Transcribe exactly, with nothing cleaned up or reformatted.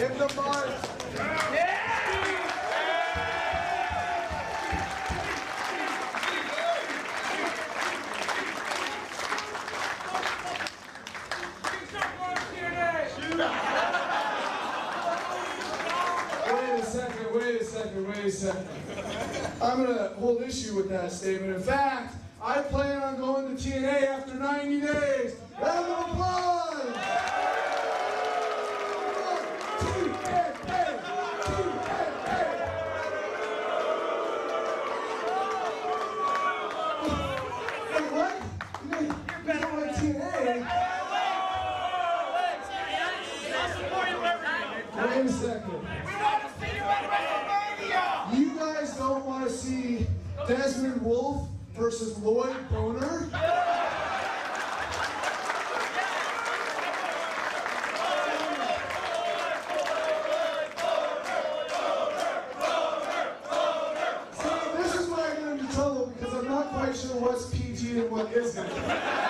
In the mind. Wait a second, wait a second, wait a second. I'm gonna hold issue with that statement. In fact, I plan on going to T N A after ninety days. Round of applause! T N A! T N A! Wait, what? You don't, you don't like T N A? Wait a second. We want to see you at WrestleMania! You guys don't want to see Desmond Wolfe versus Lloyd Boner? See, this is why I get into trouble, because I'm not quite sure what's P G and what isn't.